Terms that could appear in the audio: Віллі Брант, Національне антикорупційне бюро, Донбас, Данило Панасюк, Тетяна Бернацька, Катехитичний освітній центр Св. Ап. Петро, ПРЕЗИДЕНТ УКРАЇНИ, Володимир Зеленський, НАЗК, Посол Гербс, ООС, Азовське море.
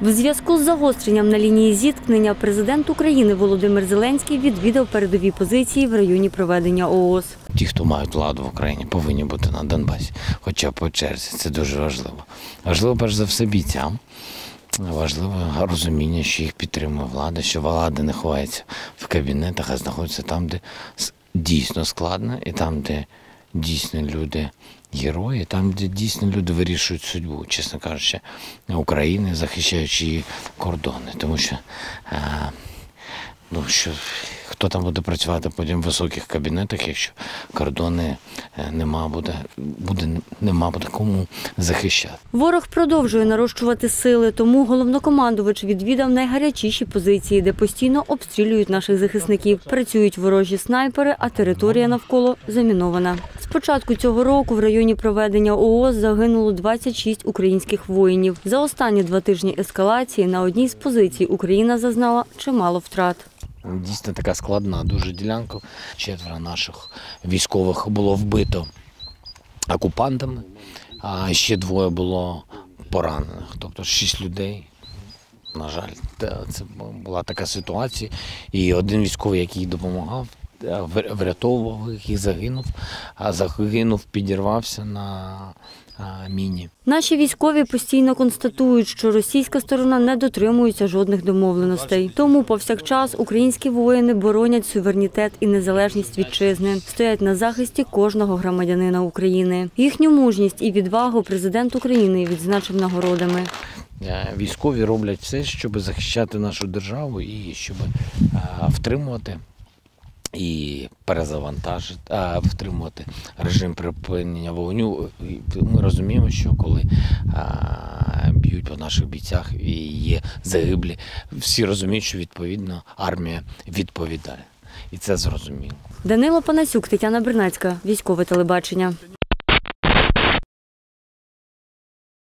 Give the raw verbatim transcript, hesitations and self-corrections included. В зв'язку з загостренням на лінії зіткнення президент України Володимир Зеленський відвідав передові позиції в районі проведення О О С. Ті, хто мають владу в Україні, повинні бути на Донбасі, хоча по черзі, це дуже важливо. Важливо, перш за все, бійцям. Важливе розуміння, що їх підтримує влада, що влада не ховається в кабінетах, а знаходиться там, де дійсно складно, і там, де дійсно люди герої, там, де дійсно люди вирішують судьбу, чесно кажучи, України, захищаючи її кордони. Тому що, ну, що хто там буде працювати потім в високих кабінетах, якщо кордони нема буде, буде, нема буде кому захищати. Ворог продовжує нарощувати сили, тому головнокомандувач відвідав найгарячіші позиції, де постійно обстрілюють наших захисників. Працюють ворожі снайпери, а територія навколо замінована. З початку цього року в районі проведення О О С загинуло двадцять шість українських воїнів. За останні два тижні ескалації на одній з позицій Україна зазнала чимало втрат. Дійсно така складна дуже ділянка. Четверо наших військових було вбито окупантами, а ще двоє було поранених. Тобто шість людей, на жаль, це була така ситуація. І один військовий, який допомагав, врятовував їх і загинув, а загинув, підірвався на міні. Наші військові постійно констатують, що російська сторона не дотримується жодних домовленостей. Тому повсякчас українські воїни боронять суверенітет і незалежність вітчизни, стоять на захисті кожного громадянина України. Їхню мужність і відвагу президент України відзначив нагородами. Військові роблять все, щоб захищати нашу державу і щоб втримувати і перезавантажити, а втримувати режим припинення вогню. Ми розуміємо, що коли а, б'ють по наших бійцях і є загиблі, всі розуміють, що відповідно армія відповідає. І це зрозуміло. Данило Панасюк, Тетяна Бернацька, військове телебачення.